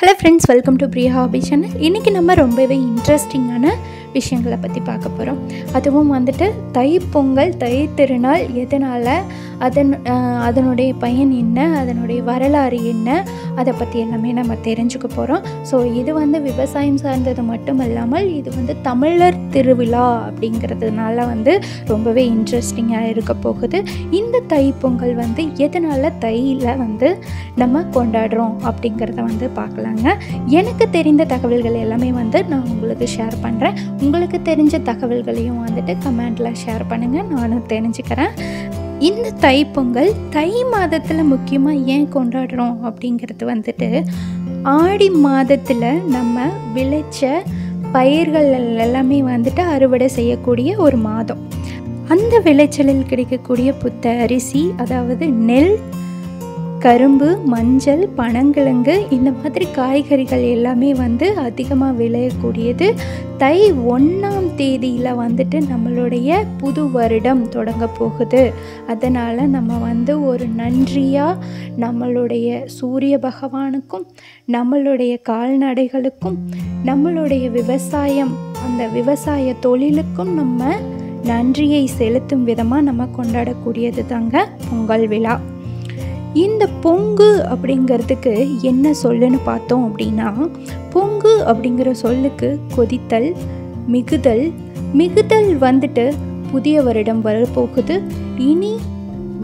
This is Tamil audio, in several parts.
Hello friends, welcome to Priya Hobby channel. இன்னைக்கு நம்ம ரொம்பவே இன்ட்ரஸ்டிங்கான விஷயங்களை பத்தி பார்க்க போறோம். அதுவும் வந்துட்டு தை பொங்கல், தை திருநாள் எதனால, அதனுடைய பயன் என்ன, அதனுடைய வரலாறு என்ன, அத பத்தி எல்லாமே நம்ம தெரிஞ்சுக்க போறோம். சோ இது வந்து விவசாயம் சார்ந்தது மட்டுமல்லாமல் இது வந்து தமிழர் திருவிழா அப்படிங்கிறதுனால வந்து ரொம்பவே இன்ட்ரஸ்டிங்கா இருக்க போகுது. இந்த தை பொங்கல் வந்து எதனால தையில வந்து நம்ம கொண்டாடுறோம் அப்படிங்கறத வந்து பார்க்கலாம். எனக்கு தெரிந்த தகவல்கள் எல்லாமே வந்து நான் உங்களுக்கு ஷேர் பண்றேன். உங்களுக்கு தெரிஞ்ச தகவல்களையும் வந்துட்டு கமெண்ட்ல ஷேர் பண்ணுங்க, நானும் தெரிஞ்சுக்கிறேன். இந்த தை பொங்கல் தை மாதத்துல முக்கியமா ஏன் கொண்டாடுறோம் அப்படிங்கிறது வந்துட்டு, ஆடி மாதத்துல நம்ம விளைச்ச பயிர்கள் எல்லாமே வந்துட்டு அறுவடை செய்யக்கூடிய ஒரு மாதம். அந்த விளைச்சலில் கிடைக்கக்கூடிய புத்த அரிசி, அதாவது நெல், கரும்பு, மஞ்சள், பனங்கிழங்கு, இந்த மாதிரி காய்கறிகள் எல்லாமே வந்து அதிகமாக விளையக்கூடியது. தை 1ஆம் தேதியில் வந்துட்டு நம்மளுடைய புது வருடம் தொடங்க போகுது. அதனால் நம்ம வந்து ஒரு நன்றியாக நம்மளுடைய சூரிய பகவானுக்கும், நம்மளுடைய கால்நடைகளுக்கும், நம்மளுடைய விவசாயம், அந்த விவசாய தொழிலுக்கும் நம்ம நன்றியை செலுத்தும் விதமாக நம்ம கொண்டாடக்கூடியது தாங்க பொங்கல் விழா. இந்த பொங்கு அப்படிங்கிறதுக்கு என்ன சொல்லுன்னு பார்த்தோம் அப்படின்னா, பொங்கு அப்படிங்கிற சொல்லுக்கு கொதித்தல், மிகுதல். மிகுதல் வந்துட்டு புதிய வருடம் வரப்போகுது, இனி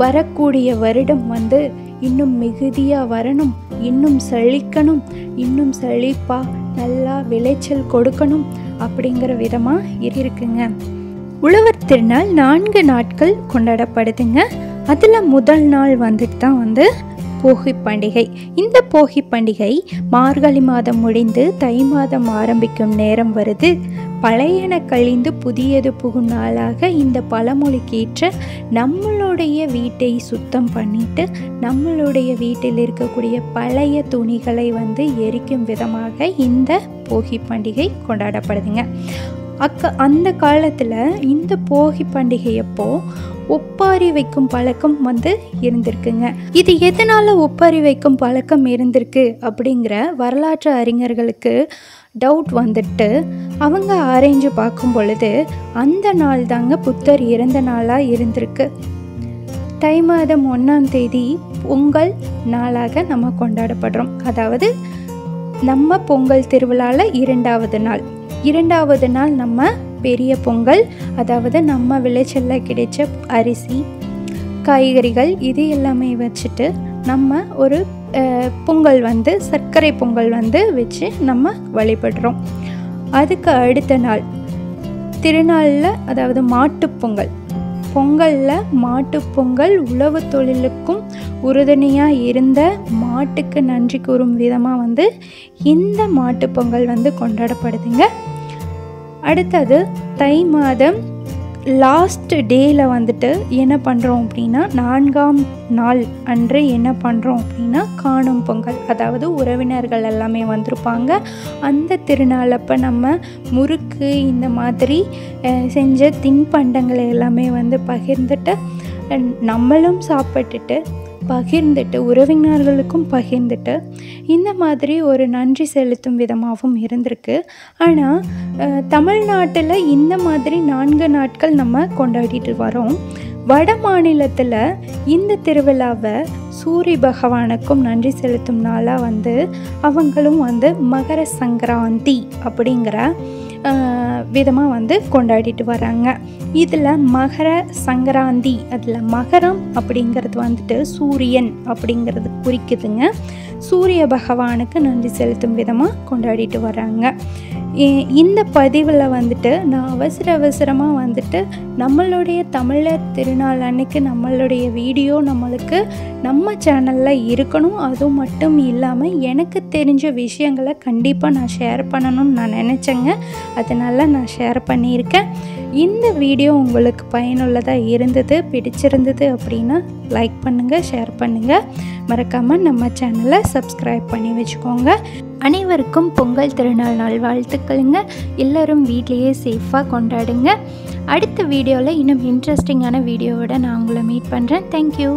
வரக்கூடிய வருடம் வந்து இன்னும் மிகுதியாக வரணும், இன்னும் செழிக்கணும், இன்னும் செழிப்பாக நல்லா விளைச்சல் கொடுக்கணும் அப்படிங்கிற விதமாக இருக்குங்க. உழவர் திருநாள் 4 நாட்கள் கொண்டாடப்படுதுங்க. அதில் முதல் நாள் வந்துட்டு தான் வந்து போகி பண்டிகை. இந்த போகி பண்டிகை மார்கழி மாதம் முடிந்து தை மாதம் ஆரம்பிக்கும் நேரம் வருது. பழையன கழிந்து புதியது புகும் நாளாக இந்த பழமொழிக்கு ஏற்ற நம்மளுடைய வீட்டை சுத்தம் பண்ணிட்டு நம்மளுடைய வீட்டில் இருக்கக்கூடிய பழைய துணிகளை வந்து எரிக்கும் விதமாக இந்த போகி பண்டிகை கொண்டாடப்படுதுங்க. அந்த காலத்தில் இந்த போகி பண்டிகையப்போ ஒப்பாரி வைக்கும் பழக்கம் வந்து இருந்திருக்குங்க. இது எதனால ஒப்பாரி வைக்கும் பழக்கம் இருந்திருக்கு அப்படிங்கிற வரலாற்று அறிஞர்களுக்கு டவுட் வந்துட்டு அவங்க ஆராய்ஞ்சு பார்க்கும் பொழுது அந்த நாள் தாங்க புத்தர் இறந்த நாளாக இருந்திருக்கு. தை மாதம் 1ஆம் தேதி பொங்கல் நாளாக நம்ம கொண்டாடப்படுறோம். அதாவது நம்ம பொங்கல் திருவிழாவில் 2வது நாள் நம்ம பெரிய பொங்கல், அதாவது நம்ம விளைச்சல்ல கிடைச்ச அரிசி, காய்கறிகள், இது எல்லாமே வச்சுட்டு நம்ம ஒரு பொங்கல் வந்து சர்க்கரை பொங்கல் வந்து வச்சு நம்ம வழிபடுறோம். அதுக்கு அடுத்த நாள் திருநாளில், அதாவது மாட்டு பொங்கல், பொங்கலில் மாட்டு பொங்கல் உழவு தொழிலுக்கும் உறுதுணையாக இருந்த மாட்டுக்கு நன்றி கூறும் விதமாக வந்து இந்த மாட்டு பொங்கல் வந்து கொண்டாடப்படுதுங்க. அடுத்தது தை மாதம் லாஸ்ட் டேயில் வந்துட்டு என்ன பண்ணுறோம் அப்படின்னா, 4ஆம் நாள் அன்று என்ன பண்ணுறோம் அப்படின்னா காணும் பொங்கல். அதாவது உறவினர்கள் எல்லாமே வந்திருப்பாங்க, அந்த திருநாளப்போ நம்ம முறுக்கு இந்த மாதிரி செஞ்ச தின்பண்டங்களை எல்லாமே வந்து பகிர்ந்துட்டு நம்மளும் சாப்பிட்டுட்டு பகிர்ந்துட்டு உறவினர்களுக்கும் பகிர்ந்துட்டு இந்த மாதிரி ஒரு நன்றி செலுத்தும் விதமாகவும் இருந்திருக்கு. ஆனால் தமிழ்நாட்டில் இந்த மாதிரி 4 நாட்கள் நம்ம கொண்டாடிட்டு வரோம். வட மாநிலத்தில் இந்த திருவிழாவை சூரிய பகவானுக்கும் நன்றி செலுத்தும் நாளாக வந்து அவங்களும் வந்து மகர சங்கராந்தி அப்படிங்கிற விதமாக வந்து கொண்டாடிட்டு வராங்க. இதில் மகர சங்கராந்தி, அதில் மகரம் அப்படிங்கிறது வந்துட்டு சூரியன் அப்படிங்கிறது குறிக்குதுங்க. சூரிய பகவானுக்கு நன்றி செலுத்தும் விதமாக கொண்டாடிட்டு வராங்க. இந்த பதிவில் வந்துட்டு நான் அவசரமாக வந்துட்டு நம்மளுடைய தமிழர் திருநாள் அன்னைக்கு நம்மளுடைய வீடியோ நம்மளுக்கு நம்ம சேனலில் இருக்கணும். அதுவும் மட்டும் இல்லாமல் எனக்கு தெரிஞ்ச விஷயங்களை கண்டிப்பாக நான் ஷேர் பண்ணணும்னு நான் நினச்சேங்க. அதனால் நான் ஷேர் பண்ணியிருக்கேன். இந்த வீடியோ உங்களுக்கு பயனுள்ளதாக இருந்தது, பிடிச்சிருந்தது அப்படின்னா லைக் பண்ணுங்கள், ஷேர் பண்ணுங்கள், மறக்காமல் நம்ம சேனலை சப்ஸ்கிரைப் பண்ணி வச்சுக்கோங்க. அனைவருக்கும் பொங்கல் திருநாள் நல்வாழ்த்துக்களுங்க. எல்லோரும் வீட்லேயே சேஃபாக கொண்டாடுங்க. அடுத்த வீடியோவில் இன்னும் இன்ட்ரெஸ்டிங்கான வீடியோவோட நான் உங்களை மீட் பண்ணுறேன். தேங்க்யூ.